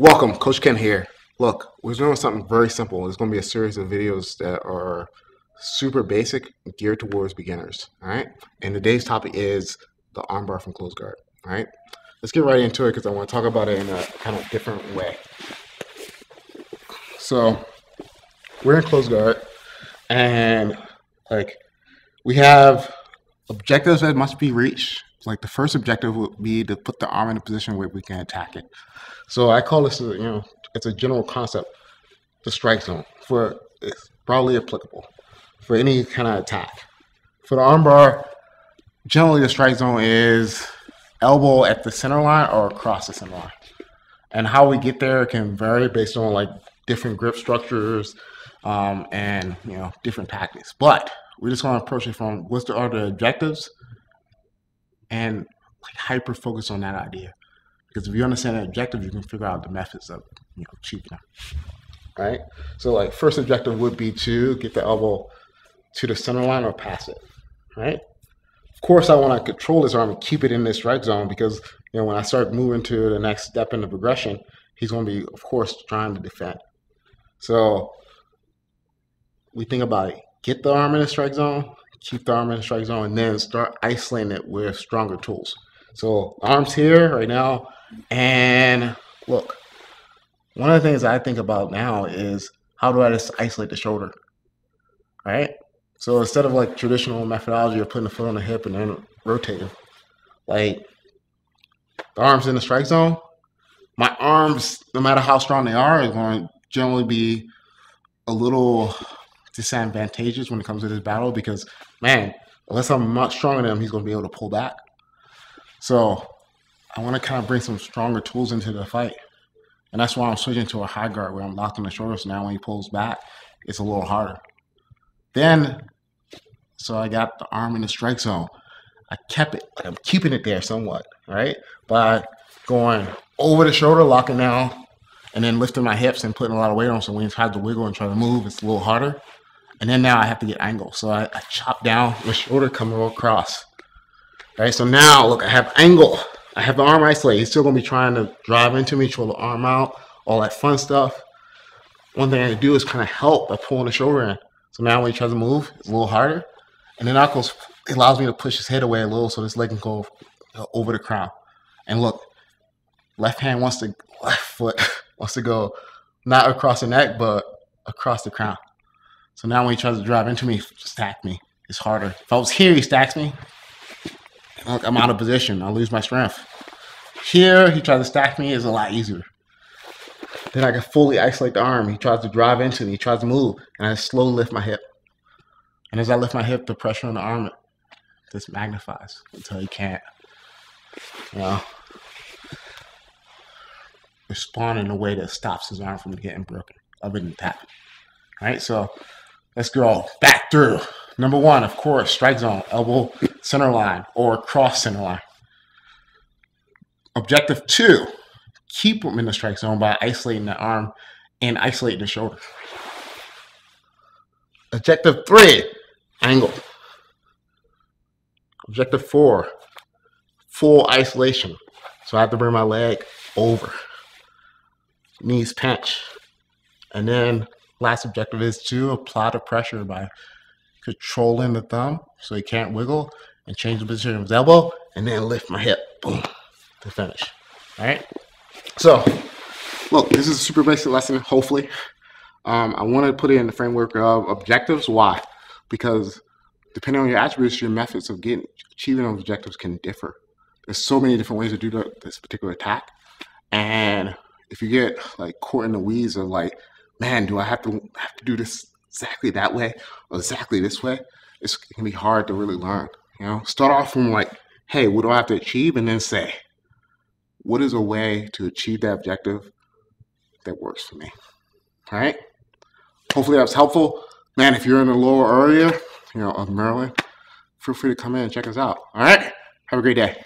Welcome, Coach Ken here. Look, we're doing something very simple. It's going to be a series of videos that are super basic, geared towards beginners, all right? And today's topic is the armbar from close guard, all right? Let's get right into it because I want to talk about it in a kind of different way. So we're in close guard and like we have objectives that must be reached. Like the first objective would be to put the arm in a position where we can attack it. So I call this, it's a general concept, the strike zone. It's broadly applicable for any kind of attack. For the armbar, generally the strike zone is elbow at the center line or across the center line. And how we get there can vary based on like different grip structures and different tactics. But we're just going to approach it from what's the other objectives, and like hyper focus on that idea, because if you understand the objective, you can figure out the methods of achieving them. Right? So like first objective would be to get the elbow to the center line or pass it. Right? Of course, I want to control this arm and keep it in this strike zone because when I start moving to the next step in the progression, he's going to be, of course, trying to defend. So we think about it: get the arm in the strike zone, keep the arm in the strike zone, and then start isolating it with stronger tools. So arm's here right now. And look, one of the things I think about now is how do I just isolate the shoulder, right? So instead of like traditional methodology of putting the foot on the hip and then rotating, like the arm's in the strike zone, my arms, no matter how strong they are going to generally be a little disadvantageous when it comes to this battle because, man, unless I'm much stronger than him, he's going to be able to pull back. So I want to kind of bring some stronger tools into the fight. And that's why I'm switching to a high guard where I'm locked on the shoulder. So now when he pulls back, it's a little harder. Then, so I got the arm in the strike zone. I kept it, like I'm keeping it there somewhat, right? By going over the shoulder, locking down, and then lifting my hips and putting a lot of weight on. So when he tries to wiggle and try to move, it's a little harder. And then now I have to get angle. So I chop down my shoulder coming across. Right, so now, look, I have angle. I have the arm isolated. He's still going to be trying to drive into me, throw the arm out, all that fun stuff. One thing I do is kind of help by pulling the shoulder in. So now when he tries to move, it's a little harder. And then that goes, it allows me to push his head away a little so this leg can go over the crown. And look, left foot wants to go not across the neck, but across the crown. So now when he tries to drive into me, stack me, it's harder. If I was here, he stacks me. Look, I'm out of position. I lose my strength. Here, he tries to stack me. It's a lot easier. Then I can fully isolate the arm. He tries to drive into me. He tries to move. And I slowly lift my hip. And as I lift my hip, the pressure on the arm just magnifies until he can't, respond in a way that stops his arm from getting broken of an attack. All right, so let's go back through. Number one, of course, strike zone, elbow center line or cross center line. Objective two, keep him in the strike zone by isolating the arm and isolating the shoulder. Objective three, angle. Objective four, full isolation. So I have to bring my leg over, knees pinch, and then last objective is to apply the pressure by controlling the thumb so he can't wiggle and change the position of his elbow and then lift my hip, boom, to finish. All right. So, look, this is a super basic lesson, hopefully. I want to put it in the framework of objectives. Why? Because depending on your attributes, your methods of achieving those objectives can differ. There's so many different ways to do this particular attack. And if you get like caught in the weeds of like, man, do I have to do this exactly that way or exactly this way? It can be hard to really learn. Start off from like, hey, what do I have to achieve? And then say, what is a way to achieve that objective that works for me? All right. Hopefully that was helpful, man. If you're in the lower area, of Maryland, feel free to come in and check us out. All right. Have a great day.